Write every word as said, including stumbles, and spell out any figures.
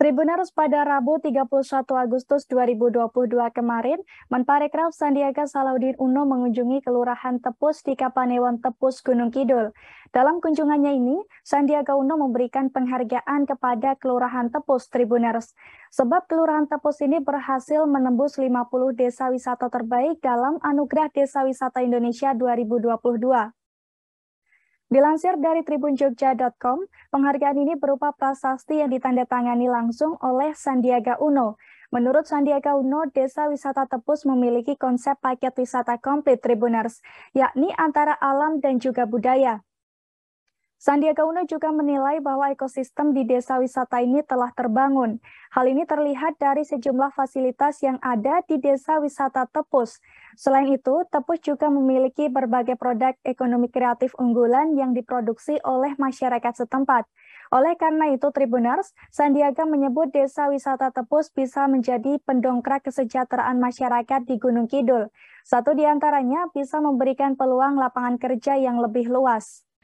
Tribuners pada Rabu tiga puluh satu Agustus dua ribu dua puluh dua kemarin, Menparekraf Sandiaga Salahuddin Uno mengunjungi Kelurahan Tepus di Kapanewon Tepus, Gunung Kidul. Dalam kunjungannya ini, Sandiaga Uno memberikan penghargaan kepada Kelurahan Tepus Tribuners. Sebab Kelurahan Tepus ini berhasil menembus lima puluh desa wisata terbaik dalam Anugerah Desa Wisata Indonesia dua ribu dua puluh dua. Dilansir dari tribun jogja titik com, penghargaan ini berupa prasasti yang ditandatangani langsung oleh Sandiaga Uno. Menurut Sandiaga Uno, Desa Wisata Tepus memiliki konsep paket wisata komplit Tribuners, yakni antara alam dan juga budaya. Sandiaga Uno juga menilai bahwa ekosistem di desa wisata ini telah terbangun. Hal ini terlihat dari sejumlah fasilitas yang ada di Desa Wisata Tepus. Selain itu, Tepus juga memiliki berbagai produk ekonomi kreatif unggulan yang diproduksi oleh masyarakat setempat. Oleh karena itu, Tribuners, Sandiaga menyebut Desa Wisata Tepus bisa menjadi pendongkrak kesejahteraan masyarakat di Gunung Kidul. Satu di antaranya bisa memberikan peluang lapangan kerja yang lebih luas.